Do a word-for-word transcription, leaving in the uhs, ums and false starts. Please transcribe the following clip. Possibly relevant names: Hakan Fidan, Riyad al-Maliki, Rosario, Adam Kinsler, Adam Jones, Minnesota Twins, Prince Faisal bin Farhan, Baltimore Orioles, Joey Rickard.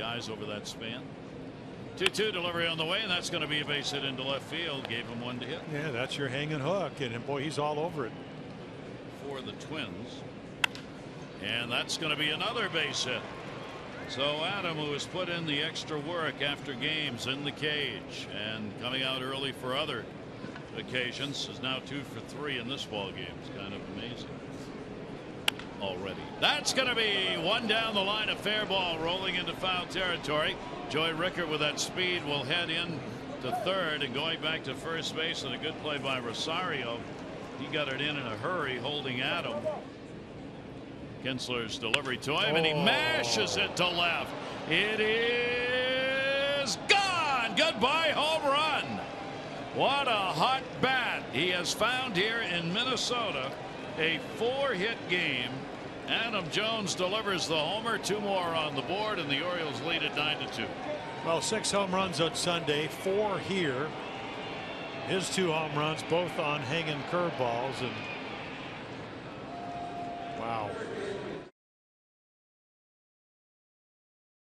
R B Is over that span. two two delivery on the way, and that's going to be a base hit into left field. Gave him one to hit. Yeah, that's your hanging hook, and boy, he's all over it for the Twins. And that's going to be another base hit. So Adam, who has put in the extra work after games in the cage and coming out early for other occasions, is now two for three in this ball game. It's kind of amazing already. That's going to be one down the line, a fair ball rolling into foul territory. Joey Rickard with that speed will head in to third, and going back to first base, and a good play by Rosario. He got it in in a hurry, holding Adam. Kinsler's delivery to him, and he mashes it to left. It is gone. Goodbye, home run. What a hot bat he has found here in Minnesota. A four-hit game. Adam Jones delivers the homer. Two more on the board, and the Orioles lead at nine to two. Well, six home runs on Sunday, four here. His two home runs, both on hanging curveballs, and wow.